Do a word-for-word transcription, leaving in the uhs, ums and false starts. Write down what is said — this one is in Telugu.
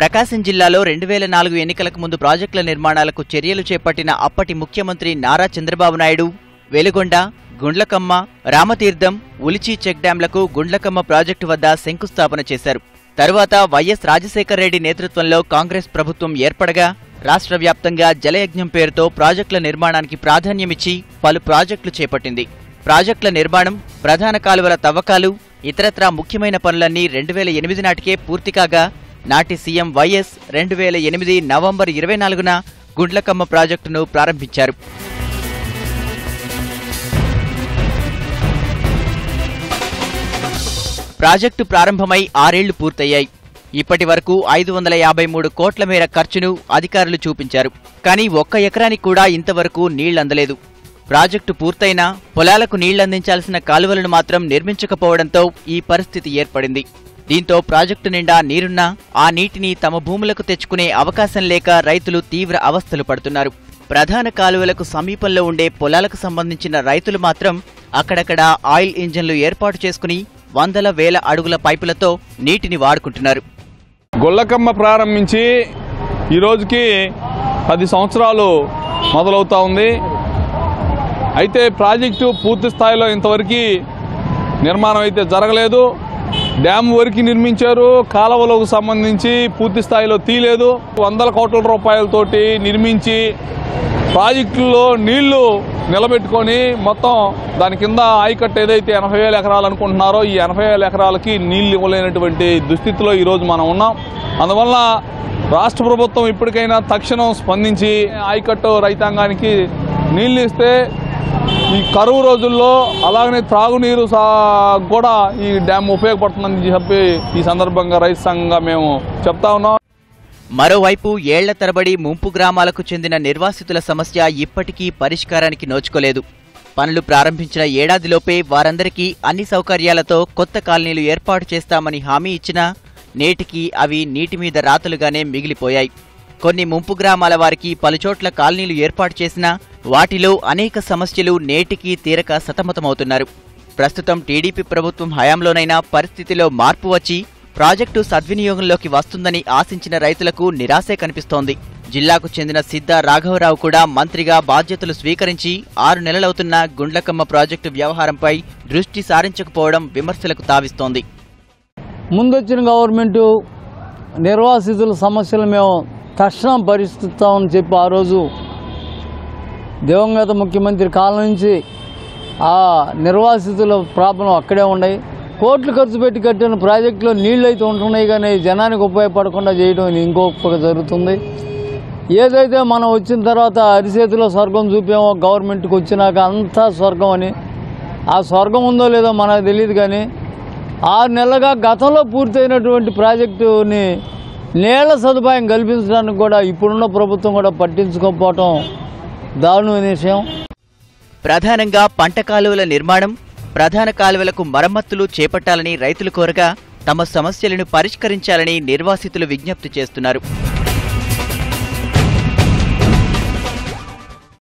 ప్రకాశం జిల్లాలో రెండు వేల నాలుగు ఎన్నికలకు ముందు ప్రాజెక్టుల నిర్మాణాలకు చర్యలు చేపట్టిన అప్పటి ముఖ్యమంత్రి నారా చంద్రబాబు నాయుడు వెలుగొండ గుండ్లకమ్మ రామతీర్థం ఉలిచి చెక్ డ్యాంలకు గుండ్లకమ్మ ప్రాజెక్టు వద్ద శంకుస్థాపన చేశారు। తరువాత వైఎస్ రాజశేఖర రెడ్డి నేతృత్వంలో కాంగ్రెస్ ప్రభుత్వం ఏర్పడగా రాష్ట్రవ్యాప్తంగా జలయజ్ఞం పేరుతో ప్రాజెక్టుల నిర్మాణానికి ప్రాధాన్యం ఇచ్చి పలు ప్రాజెక్టులు చేపట్టింది। ప్రాజెక్టుల నిర్మాణం ప్రధాన కాలువల తవ్వకాలు ఇతరత్రా ముఖ్యమైన పనులన్నీ రెండు వేల ఎనిమిది నాటికే పూర్తి కాగా నాటి సీఎం వైఎస్ రెండు వేల ఎనిమిది నవంబర్ ఇరవై నాలుగున గుండ్లకమ్మ ప్రాజెక్టును ప్రారంభించారు। ప్రాజెక్టు ప్రారంభమై ఆరేళ్లు పూర్తయ్యాయి। ఇప్పటివరకు ఐదు వందల యాభై మూడు కోట్ల మేర ఖర్చును అధికారులు చూపించారు। కానీ ఒక్క ఎకరానికి కూడా ఇంతవరకు నీళ్లు అందలేదు। ప్రాజెక్టు పూర్తయినా పొలాలకు నీళ్లందించాల్సిన కాలువలను మాత్రం నిర్మించకపోవడంతో ఈ పరిస్థితి ఏర్పడింది। దీంతో ప్రాజెక్టు నిండా నీరున్నా ఆ నీటిని తమ భూములకు తెచ్చుకునే అవకాశం లేక రైతులు తీవ్ర అవస్థలు పడుతున్నారు। ప్రధాన కాలువలకు సమీపంలో ఉండే పొలాలకు సంబంధించిన రైతులు మాత్రం అక్కడక్కడ ఆయిల్ ఇంజన్లు ఏర్పాటు చేసుకుని వందల వేల అడుగుల పైపులతో నీటిని వాడుకుంటున్నారు। గుండ్లకమ్మ ప్రారంభించి ఈ రోజుకి పది సంవత్సరాలు మొదలవుతా ఉంది। అయితే ప్రాజెక్టు పూర్తి స్థాయిలో ఇంతవరకు నిర్మాణం అయితే జరగలేదు। డ్యామ్ వరకు నిర్మించారు, కాలువలకు సంబంధించి పూర్తి స్థాయిలో తీయలేదు। వందల కోట్ల రూపాయలతోటి నిర్మించి ప్రాజెక్టుల్లో నీళ్లు నిలబెట్టుకొని మొత్తం దాని కింద ఆయకట్టు ఏదైతే ఎనభై వేల ఎకరాలు అనుకుంటున్నారో ఈ ఎనభై వేల ఎకరాలకి నీళ్లు ఇవ్వలేనటువంటి దుస్థితిలో ఈరోజు మనం ఉన్నాం। అందువల్ల రాష్ట్ర ప్రభుత్వం ఇప్పటికైనా తక్షణం స్పందించి ఆయకట్టు రైతాంగానికి నీళ్లు ఇస్తే ఈ కరువు రోజుల్లో అలాగనే త్రాగునీరు కూడా ఈ డ్యామ్ ఉపయోగపడుతుందని చెప్పి ఈ సందర్భంగా రైతు సంఘంగా మేము చెప్తా ఉన్నాం। మరోవైపు ఏళ్ల తరబడి ముంపు గ్రామాలకు చెందిన నిర్వాసితుల సమస్య ఇప్పటికీ పరిష్కారానికి నోచుకోలేదు। పనులు ప్రారంభించిన ఏడాదిలోపే వారందరికీ అన్ని సౌకర్యాలతో కొత్త కాలనీలు ఏర్పాటు చేస్తామని హామీ ఇచ్చినా నేటికి అవి నీటి మీద రాతలుగానే మిగిలిపోయాయి। కొన్ని ముంపు గ్రామాల వారికి పలుచోట్ల కాలనీలు ఏర్పాటు చేసినా వాటిలో అనేక సమస్యలు నేటికీ తీరక సతమతమవుతున్నారు। ప్రస్తుతం టీడీపీ ప్రభుత్వం హయాంలోనైనా పరిస్థితిలో మార్పు వచ్చి ప్రాజెక్టు సద్వినియోగంలోకి వస్తుందని ఆశించిన రైతులకు నిరాశే కనిపిస్తోంది। జిల్లాకు చెందిన సిద్ధ రాఘవరావు కూడా మంత్రిగా బాధ్యతలు స్వీకరించి ఆరు నెలలవుతున్న గుండ్లకమ్మ ప్రాజెక్టు వ్యవహారంపై దృష్టి సారించకపోవడం విమర్శలకు తావిస్తోంది। ముందొచ్చిన గవర్నమెంటు నిర్వాసితుల సమస్యలు మేము తక్షణం పరిస్థితామని చెప్పి ఆ రోజు దివంగత ముఖ్యమంత్రి కాలం నుంచి ఆ నిర్వాసితుల ప్రాబ్లం అక్కడే ఉన్నాయి। కోట్లు ఖర్చు పెట్టి కట్టిన ప్రాజెక్టులో నీళ్ళు అయితే ఉంటున్నాయి కానీ జనానికి ఉపయోగపడకుండా చేయడం ఇంకొక జరుగుతుంది। ఏదైతే మనం వచ్చిన తర్వాత అరిచేతిలో స్వర్గం చూపామో గవర్నమెంట్కి వచ్చినాక అంతా స్వర్గం అని, ఆ స్వర్గం ఉందో లేదో మనకు తెలియదు కానీ ఆరు నెలలుగా గతంలో పూర్తయినటువంటి ప్రాజెక్టుని నీళ్ల సదుపాయం కల్పించడానికి కూడా ఇప్పుడున్న ప్రభుత్వం కూడా పట్టించుకోకపోవటం దారుణమైన విషయం। ప్రధానంగా పంట కాలువల నిర్మాణం, ప్రధాన కాలువలకు మరమ్మతులు చేపట్టాలని రైతులు కోరగా తమ సమస్యలను పరిష్కరించాలని నిర్వాసితులు విజ్ఞప్తి చేస్తున్నారు।